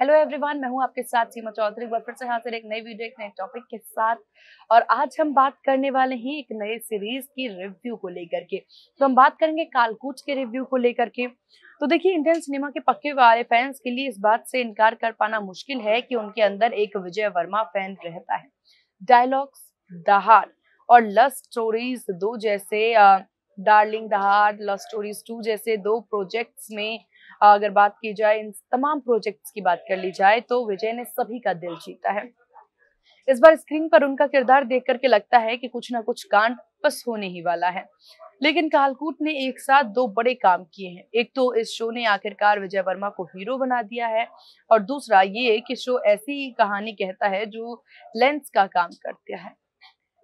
Hello everyone, मैं हूं आपके साथ सीमा चौधरी, एक बार फिर से हाजिर एक नई वीडियो एक नए टॉपिक के साथ। और आज हम बात करने वाले हैं एक नए सीरीज की रिव्यू को लेकर के। तो हम बात करेंगे कालकूट के रिव्यू को लेकर के। तो देखिए, इंडियन सिनेमा के पक्के वाले फैंस के लिए इस बात से इनकार कर पाना मुश्किल है कि उनके अंदर एक विजय वर्मा फैन रहता है। डायलॉग्स, दहाड़ और लव स्टोरीज 2 जैसे डार्लिंग, दहाड़, लव स्टोरीज 2 जैसे दो प्रोजेक्ट्स में अगर बात की जाए, इन तमाम प्रोजेक्ट्स की बात कर ली जाए तो विजय ने सभी का दिल जीता है। इस बार स्क्रीन पर उनका किरदार देख करके लगता है कि कुछ ना कुछ कांड बस होने ही वाला है। लेकिन कालकूट ने एक साथ दो बड़े काम किए हैं। एक तो इस शो ने आखिरकार विजय वर्मा को हीरो बना दिया है और दूसरा ये कि शो ऐसी कहानी कहता है जो लेंस का काम करता है।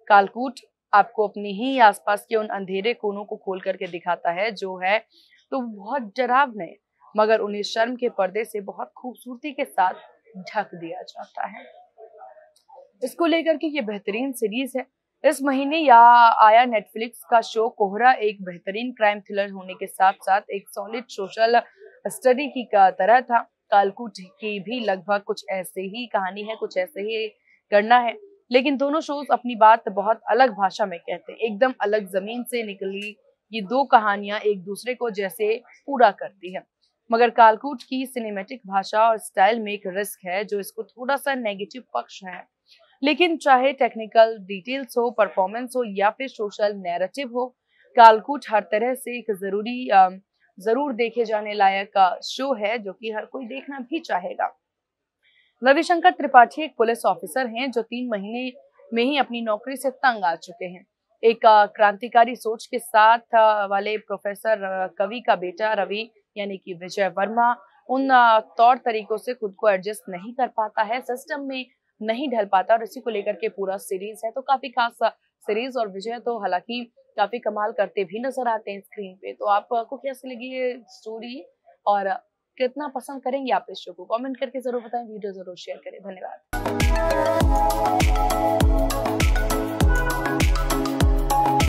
कालकूट आपको अपने ही आसपास के उन अंधेरे कोनों को खोल करके दिखाता है जो है तो बहुत डरावने, मगर उन्हें शर्म के पर्दे से बहुत खूबसूरती के साथ ढक दिया जाता है। इसको लेकर के ये बेहतरीन सीरीज है। इस महीने आया नेटफ्लिक्स का शो कोहरा एक बेहतरीन क्राइम थ्रिलर होने के साथ साथ एक सॉलिड सोशल स्टडी की तरह था। कालकूट की भी लगभग कुछ ऐसे ही कहानी है, कुछ ऐसे ही करना है। लेकिन दोनों शोज अपनी बात बहुत अलग भाषा में कहते हैं। एकदम अलग जमीन से निकली ये दो कहानियां एक दूसरे को जैसे पूरा करती है, मगर कालकूट की सिनेमैटिक भाषा और स्टाइल में एक रिस्क है जो इसको थोड़ा सा नेगेटिव पक्ष है। लेकिन चाहे टेक्निकल डिटेल्स हो, परफॉर्मेंस हो या फिर सोशल नैरेटिव हो, कालकूट हर तरह से एक जरूर देखे जाने लायक शो है जो कि हर कोई देखना भी चाहेगा। रविशंकर त्रिपाठी एक पुलिस ऑफिसर हैं जो 3 महीने में ही अपनी नौकरी से तंग आ चुके हैं। एक क्रांतिकारी सोच के साथ वाले प्रोफेसर कवि का बेटा रवि यानी कि विजय वर्मा उन तौर तरीकों से खुद को एडजस्ट नहीं कर पाता है, सिस्टम में नहीं ढल पाता और इसी को लेकर के पूरा सीरीज है। तो काफी खास सीरीज और विजय तो हालांकि काफी कमाल करते भी नजर आते हैं स्क्रीन पे। तो आपको कैसी लगी ये स्टोरी और कितना पसंद करेंगे आप इस शो को, कमेंट करके जरूर बताएं, वीडियो जरूर शेयर करें। धन्यवाद।